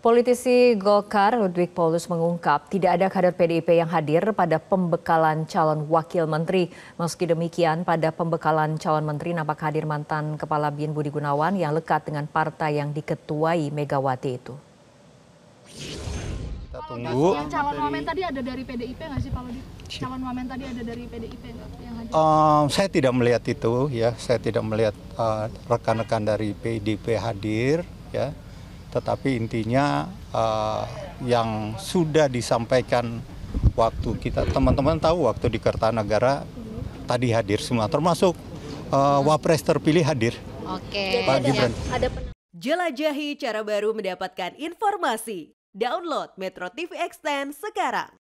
Politisi Golkar Lodewijk Paulus mengungkap tidak ada kader PDIP yang hadir pada pembekalan calon wakil menteri. Meski demikian, pada pembekalan calon menteri nampak hadir mantan Kepala BIN Budi Gunawan yang lekat dengan partai yang diketuai Megawati itu. Kita tunggu. Yang calon wamen tadi ada dari PDIP nggak sih, Pak Lodi? Calon wamen tadi ada dari PDIP nggak yang hadir? Saya tidak melihat itu, ya. Saya tidak melihat rekan-rekan dari PDIP hadir, ya. Tetapi intinya yang sudah disampaikan waktu kita, teman-teman tahu waktu di Kertanegara tadi hadir semua, termasuk Wapres terpilih hadir. Oke. Pak Gibran. Jelajahi cara baru mendapatkan informasi. Download Metro TV Extend sekarang.